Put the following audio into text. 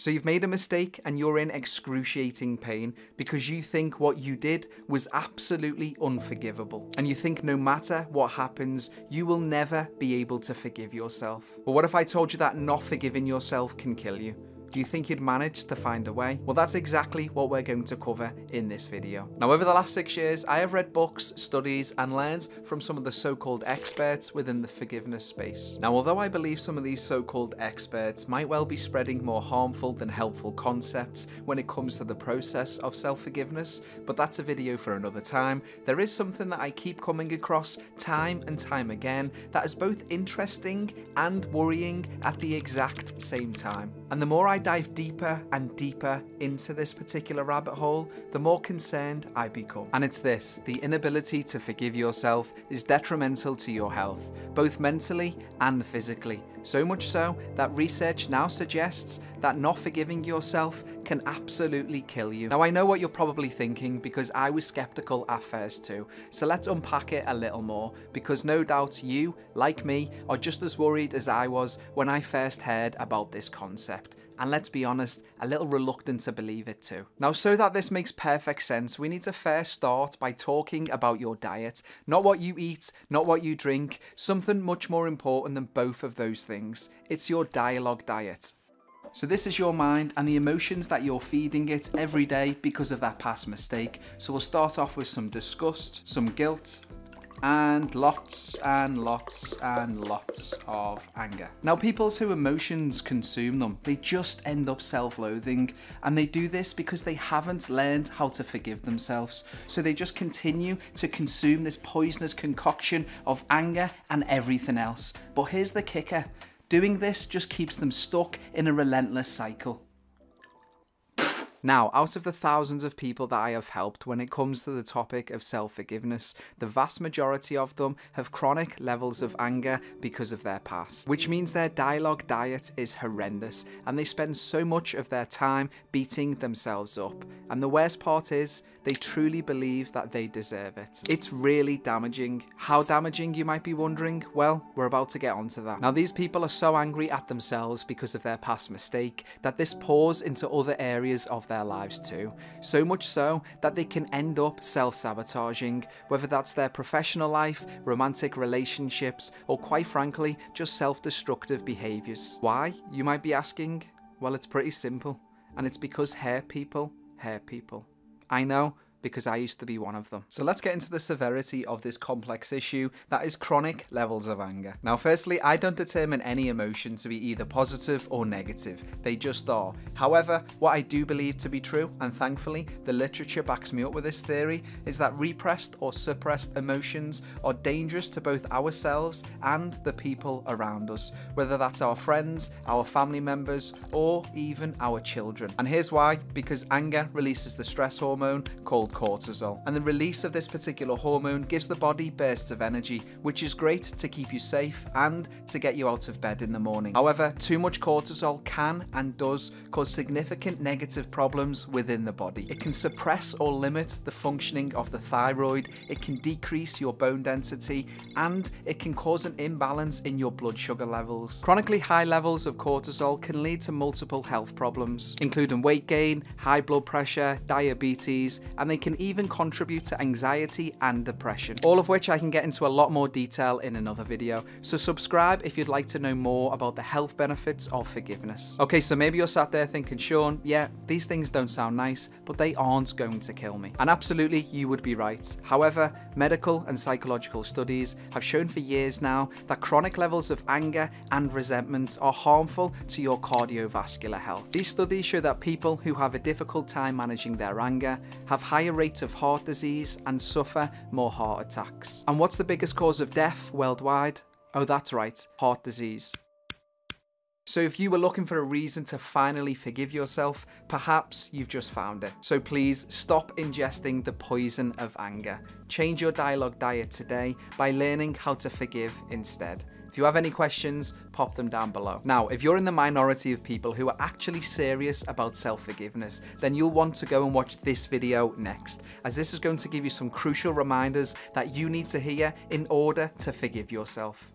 So you've made a mistake and you're in excruciating pain because you think what you did was absolutely unforgivable. And you think no matter what happens, you will never be able to forgive yourself. But what if I told you that not forgiving yourself can kill you? Do you think you'd manage to find a way? Well, that's exactly what we're going to cover in this video. Now, over the last 6 years, I have read books, studies, and learned from some of the so-called experts within the forgiveness space. Now, although I believe some of these so-called experts might well be spreading more harmful than helpful concepts when it comes to the process of self-forgiveness, but that's a video for another time, there is something that I keep coming across time and time again that is both interesting and worrying at the exact same time. And the more I dive deeper and deeper into this particular rabbit hole, the more concerned I become. And it's this: the inability to forgive yourself is detrimental to your health, both mentally and physically. So much so that research now suggests that not forgiving yourself can absolutely kill you. Now, I know what you're probably thinking, because I was skeptical at first too. So let's unpack it a little more, because no doubt you, like me, are just as worried as I was when I first heard about this concept. And let's be honest, a little reluctant to believe it too. Now, so that this makes perfect sense, we need to first start by talking about your diet. Not what you eat, not what you drink, something much more important than both of those things. It's your dialogue diet. So this is your mind and the emotions that you're feeding it every day because of that past mistake. So we'll start off with some disgust, some guilt, and lots and lots and lots of anger. Now, people's who emotions consume them, they just end up self-loathing, and they do this because they haven't learned how to forgive themselves. So they just continue to consume this poisonous concoction of anger and everything else. But here's the kicker: doing this just keeps them stuck in a relentless cycle. Now, out of the thousands of people that I have helped when it comes to the topic of self-forgiveness, the vast majority of them have chronic levels of anger because of their past, which means their dialogue diet is horrendous and they spend so much of their time beating themselves up. And the worst part is, they truly believe that they deserve it. It's really damaging. How damaging, you might be wondering? Well, we're about to get onto that. Now, these people are so angry at themselves because of their past mistake that this pours into other areas of their lives too. So much so that they can end up self-sabotaging, whether that's their professional life, romantic relationships, or quite frankly, just self-destructive behaviors. Why, you might be asking? Well, it's pretty simple. And it's because hurt people hurt people. I know, because I used to be one of them. So let's get into the severity of this complex issue that is chronic levels of anger. Now, firstly, I don't determine any emotion to be either positive or negative. They just are. However, what I do believe to be true, and thankfully the literature backs me up with this theory, is that repressed or suppressed emotions are dangerous to both ourselves and the people around us, whether that's our friends, our family members, or even our children. And here's why: because anger releases the stress hormone called cortisol, and the release of this particular hormone gives the body bursts of energy, which is great to keep you safe and to get you out of bed in the morning. However, too much cortisol can and does cause significant negative problems within the body. It can suppress or limit the functioning of the thyroid, it can decrease your bone density, and it can cause an imbalance in your blood sugar levels. Chronically high levels of cortisol can lead to multiple health problems, including weight gain, high blood pressure, diabetes, and they can even contribute to anxiety and depression, all of which I can get into a lot more detail in another video. So subscribe if you'd like to know more about the health benefits of forgiveness. Okay, so maybe you're sat there thinking, Sean, yeah, these things don't sound nice, but they aren't going to kill me. And absolutely, you would be right. However, medical and psychological studies have shown for years now that chronic levels of anger and resentment are harmful to your cardiovascular health. These studies show that people who have a difficult time managing their anger have higher rates of heart disease and suffer more heart attacks. And what's the biggest cause of death worldwide? Oh, that's right, heart disease. So if you were looking for a reason to finally forgive yourself, perhaps you've just found it. So please stop ingesting the poison of anger. Change your dialogue diet today by learning how to forgive instead. If you have any questions, pop them down below. Now, if you're in the minority of people who are actually serious about self-forgiveness, then you'll want to go and watch this video next, as this is going to give you some crucial reminders that you need to hear in order to forgive yourself.